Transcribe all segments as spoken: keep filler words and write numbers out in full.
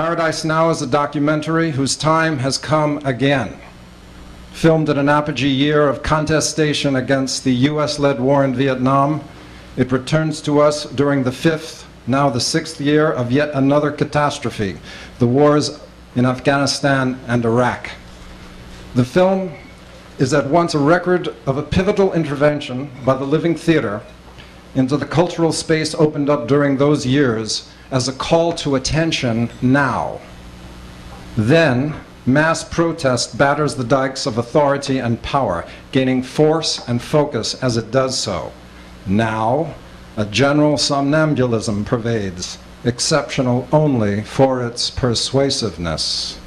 Paradise Now is a documentary whose time has come again. Filmed in an apogee year of contestation against the U S led war in Vietnam, it returns to us during the fifth, now the sixth year of yet another catastrophe, the wars in Afghanistan and Iraq. The film is at once a record of a pivotal intervention by the Living Theatre into the cultural space opened up during those years as a call to attention now. Then, mass protest batters the dikes of authority and power, gaining force and focus as it does so. Now, a general somnambulism pervades, exceptional only for its persuasiveness.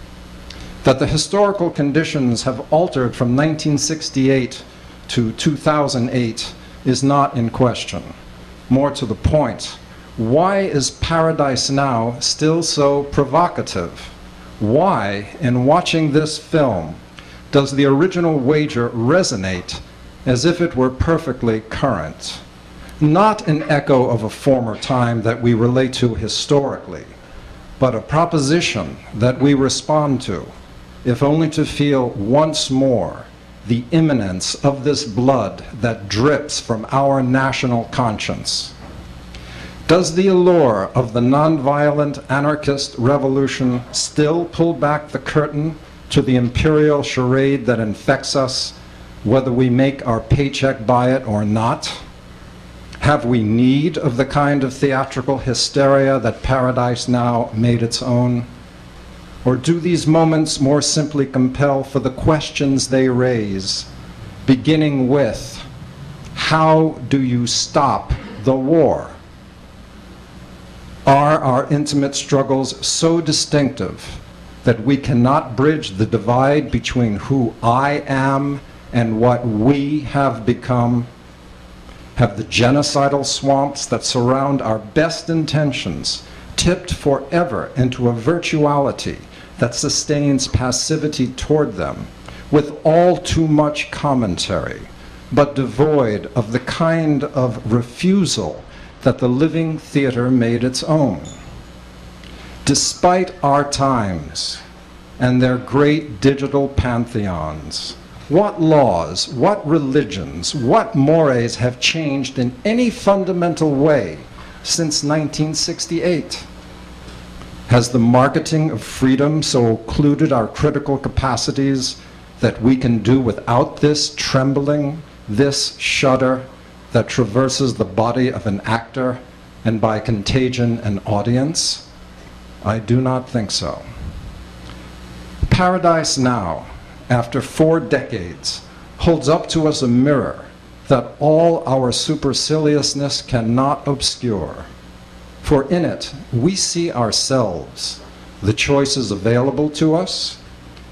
That the historical conditions have altered from nineteen sixty-eight to two thousand eight is not in question. More to the point, why is Paradise Now still so provocative? Why, in watching this film, does the original wager resonate as if it were perfectly current? Not an echo of a former time that we relate to historically, but a proposition that we respond to, if only to feel once more the imminence of this blood that drips from our national conscience. Does the allure of the nonviolent anarchist revolution still pull back the curtain to the imperial charade that infects us, whether we make our paycheck by it or not? Have we need of the kind of theatrical hysteria that Paradise Now made its own? Or do these moments more simply compel for the questions they raise, beginning with, how do you stop the war? Are our intimate struggles so distinctive that we cannot bridge the divide between who I am and what we have become? Have the genocidal swamps that surround our best intentions tipped forever into a virtuality that sustains passivity toward them, with all too much commentary, but devoid of the kind of refusal that the Living Theatre made its own? Despite our times and their great digital pantheons, what laws, what religions, what mores have changed in any fundamental way since nineteen sixty-eight? Has the marketing of freedom so occluded our critical capacities that we can do without this trembling, this shudder, that traverses the body of an actor and by contagion an audience? I do not think so. Paradise Now, after four decades, holds up to us a mirror that all our superciliousness cannot obscure. For in it, we see ourselves, the choices available to us,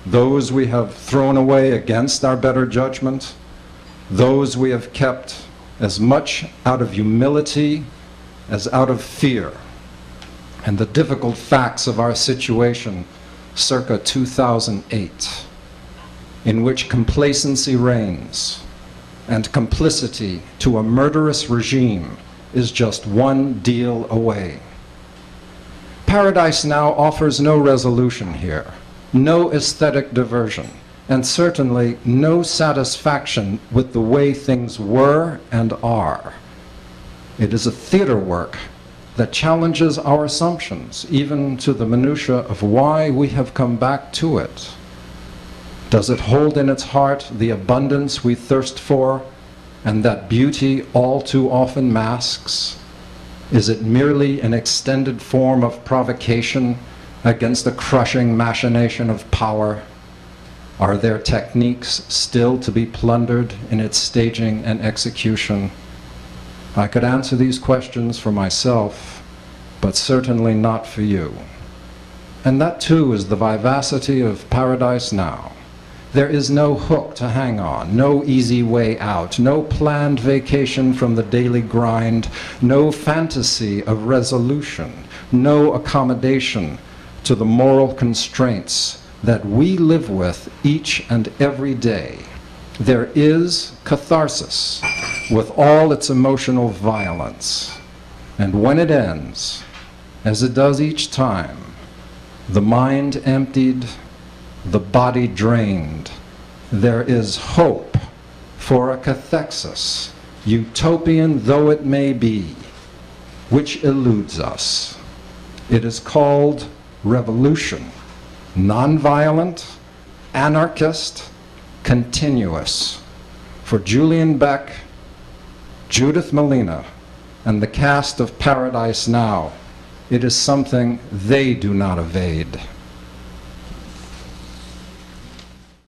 those we have thrown away against our better judgment, those we have kept as much out of humility as out of fear, and the difficult facts of our situation circa two thousand eight, in which complacency reigns, and complicity to a murderous regime is just one deal away. Paradise Now offers no resolution here, no aesthetic diversion, and certainly no satisfaction with the way things were and are. It is a theater work that challenges our assumptions, even to the minutia of why we have come back to it. Does it hold in its heart the abundance we thirst for, and that beauty all too often masks? Is it merely an extended form of provocation against the crushing machination of power? Are there techniques still to be plundered in its staging and execution? I could answer these questions for myself, but certainly not for you. And that too is the vivacity of Paradise Now. There is no hook to hang on, no easy way out, no planned vacation from the daily grind, no fantasy of resolution, no accommodation to the moral constraints that we live with each and every day. There is catharsis with all its emotional violence. And when it ends, as it does each time, the mind emptied, the body drained. There is hope for a cathexis, utopian though it may be, which eludes us. It is called revolution, nonviolent, anarchist, continuous. For Julian Beck, Judith Molina, and the cast of Paradise Now, it is something they do not evade.